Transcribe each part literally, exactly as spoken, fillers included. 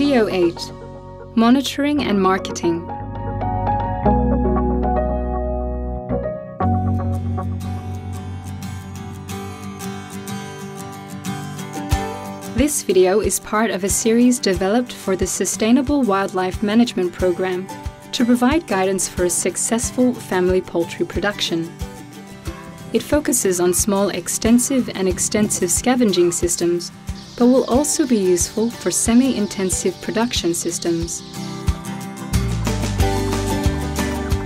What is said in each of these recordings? Video eight. Monitoring and Marketing. This video is part of a series developed for the Sustainable Wildlife Management Program to provide guidance for a successful family poultry production. It focuses on small extensive and extensive scavenging systems, but will also be useful for semi-intensive production systems.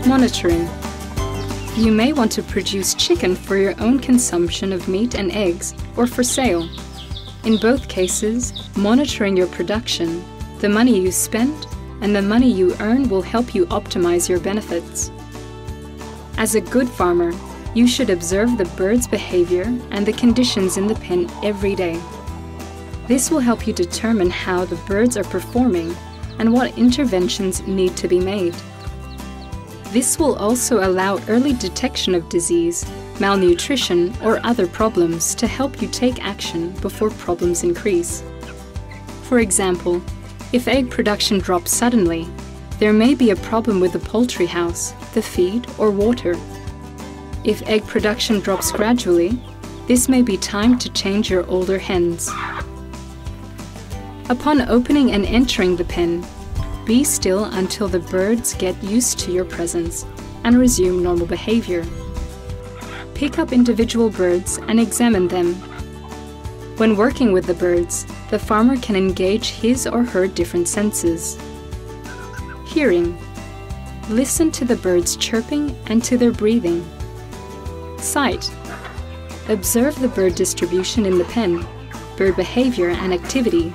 Monitoring. You may want to produce chicken for your own consumption of meat and eggs, or for sale. In both cases, monitoring your production, the money you spend, and the money you earn will help you optimize your benefits. As a good farmer, you should observe the bird's behavior and the conditions in the pen every day. This will help you determine how the birds are performing and what interventions need to be made. This will also allow early detection of disease, malnutrition, or other problems to help you take action before problems increase. For example, if egg production drops suddenly, there may be a problem with the poultry house, the feed, or water. If egg production drops gradually, this may be time to change your older hens. Upon opening and entering the pen, be still until the birds get used to your presence and resume normal behavior. Pick up individual birds and examine them. When working with the birds, the farmer can engage his or her different senses. Hearing. Listen to the birds chirping and to their breathing. Sight. Observe the bird distribution in the pen, bird behavior and activity,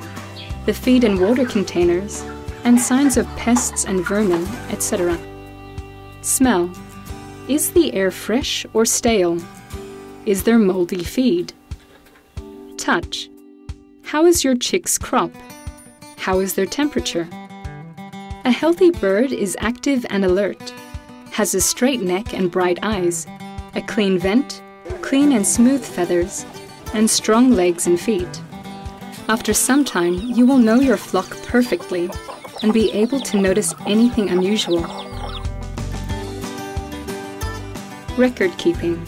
the feed and water containers, and signs of pests and vermin, et cetera. Smell. Is the air fresh or stale? Is there moldy feed? Touch. How is your chick's crop? How is their temperature? A healthy bird is active and alert, has a straight neck and bright eyes, a clean vent, clean and smooth feathers, and strong legs and feet. After some time, you will know your flock perfectly and be able to notice anything unusual. Record keeping.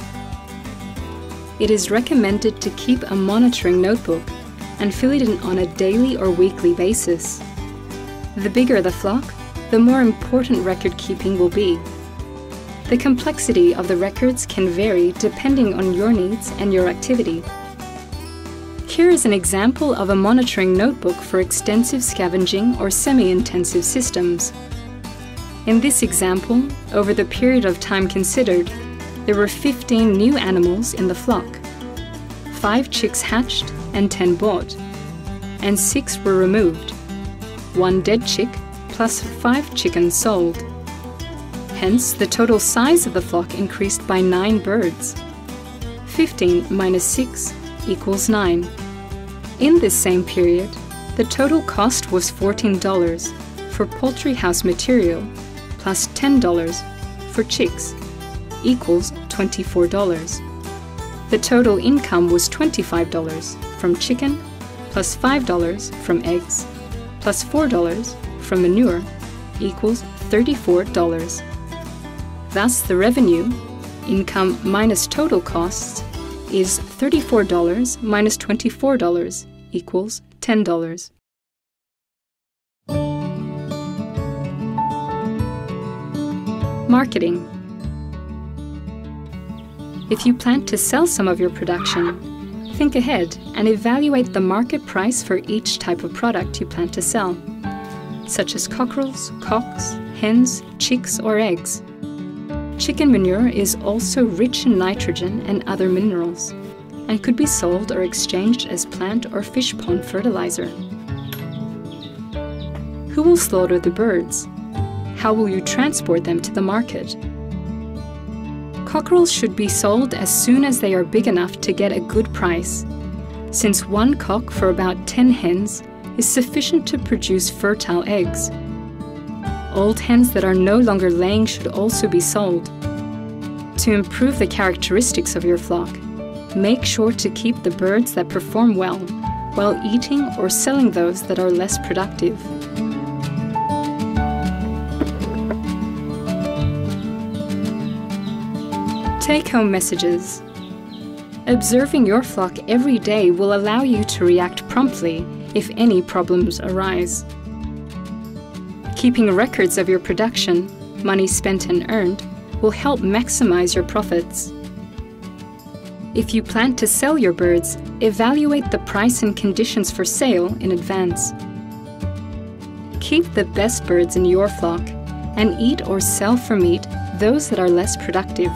It is recommended to keep a monitoring notebook and fill it in on a daily or weekly basis. The bigger the flock, the more important record keeping will be. The complexity of the records can vary depending on your needs and your activity. Here is an example of a monitoring notebook for extensive scavenging or semi-intensive systems. In this example, over the period of time considered, there were fifteen new animals in the flock. Five chicks hatched and ten bought, and six were removed. One dead chick plus five chickens sold. Hence, the total size of the flock increased by nine birds. fifteen minus six equals nine. In this same period, the total cost was fourteen dollars for poultry house material plus ten dollars for chicks equals twenty-four dollars. The total income was twenty-five dollars from chicken plus five dollars from eggs plus four dollars from manure equals thirty-four dollars. Thus, the revenue, income minus total costs, is thirty-four dollars minus twenty-four dollars equals ten dollars. Marketing. If you plan to sell some of your production, think ahead and evaluate the market price for each type of product you plan to sell, such as cockerels, cocks, hens, chicks, or eggs. Chicken manure is also rich in nitrogen and other minerals, and could be sold or exchanged as plant or fish pond fertilizer. Who will slaughter the birds? How will you transport them to the market? Cockerels should be sold as soon as they are big enough to get a good price, since one cock for about ten hens is sufficient to produce fertile eggs. Old hens that are no longer laying should also be sold. To improve the characteristics of your flock, make sure to keep the birds that perform well, while eating or selling those that are less productive. Take-home messages. Observing your flock every day will allow you to react promptly if any problems arise. Keeping records of your production, money spent and earned, will help maximize your profits. If you plan to sell your birds, evaluate the price and conditions for sale in advance. Keep the best birds in your flock and eat or sell for meat those that are less productive.